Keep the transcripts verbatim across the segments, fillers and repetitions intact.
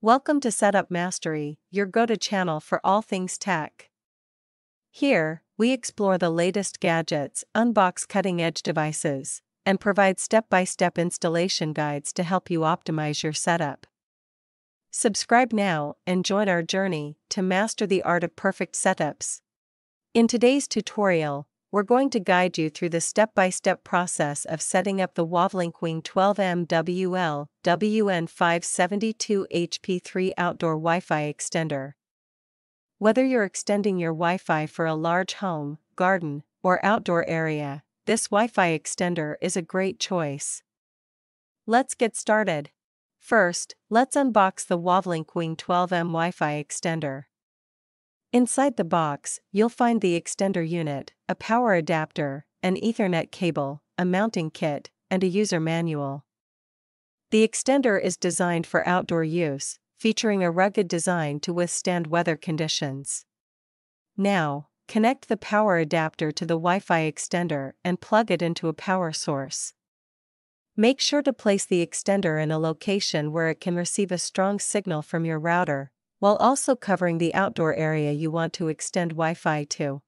Welcome to Setup Mastery, your go-to channel for all things tech. Here, we explore the latest gadgets, unbox cutting-edge devices, and provide step-by-step installation guides to help you optimize your setup. Subscribe now and join our journey to master the art of perfect setups. In today's tutorial, we're going to guide you through the step-by-step process of setting up the Wavlink Wing twelve M W L W N five seventy-two H P three outdoor Wi-Fi extender. Whether you're extending your Wi-Fi for a large home, garden, or outdoor area, this Wi-Fi extender is a great choice. Let's get started. First, let's unbox the Wavlink Wing twelve M Wi-Fi extender. Inside the box, you'll find the extender unit, a power adapter, an Ethernet cable, a mounting kit, and a user manual. The extender is designed for outdoor use, featuring a rugged design to withstand weather conditions. Now, connect the power adapter to the Wi-Fi extender and plug it into a power source. Make sure to place the extender in a location where it can receive a strong signal from your router, while also covering the outdoor area you want to extend Wi-Fi to.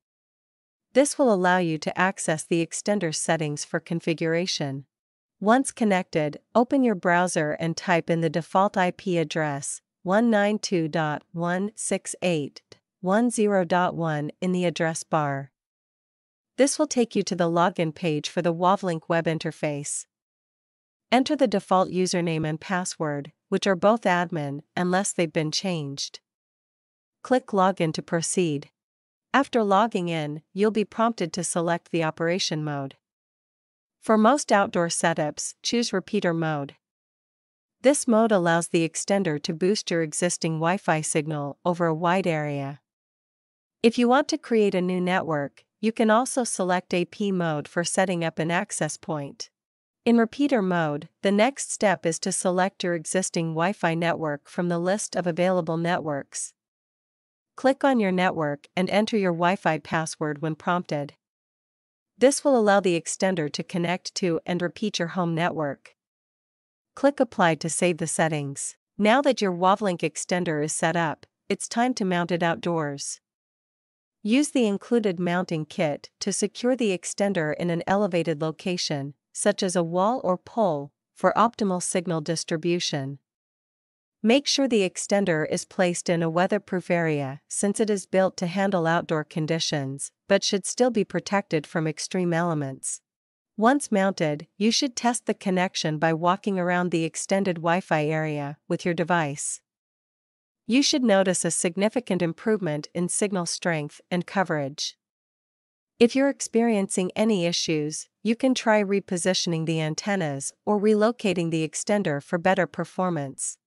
This will allow you to access the extender's settings for configuration. Once connected, open your browser and type in the default I P address, one ninety-two dot one sixty-eight dot ten dot one in the address bar. This will take you to the login page for the Wavlink web interface. Enter the default username and password, which are both admin unless they've been changed. Click Login to proceed. After logging in, you'll be prompted to select the operation mode. For most outdoor setups, choose Repeater mode. This mode allows the extender to boost your existing Wi-Fi signal over a wide area. If you want to create a new network, you can also select A P mode for setting up an access point. In Repeater mode, the next step is to select your existing Wi-Fi network from the list of available networks. Click on your network and enter your Wi-Fi password when prompted. This will allow the extender to connect to and repeat your home network. Click Apply to save the settings. Now that your Wavlink extender is set up, it's time to mount it outdoors. Use the included mounting kit to secure the extender in an elevated location, such as a wall or pole, for optimal signal distribution. Make sure the extender is placed in a weatherproof area since it is built to handle outdoor conditions, but should still be protected from extreme elements. Once mounted, you should test the connection by walking around the extended Wi-Fi area with your device. You should notice a significant improvement in signal strength and coverage. If you're experiencing any issues, you can try repositioning the antennas or relocating the extender for better performance.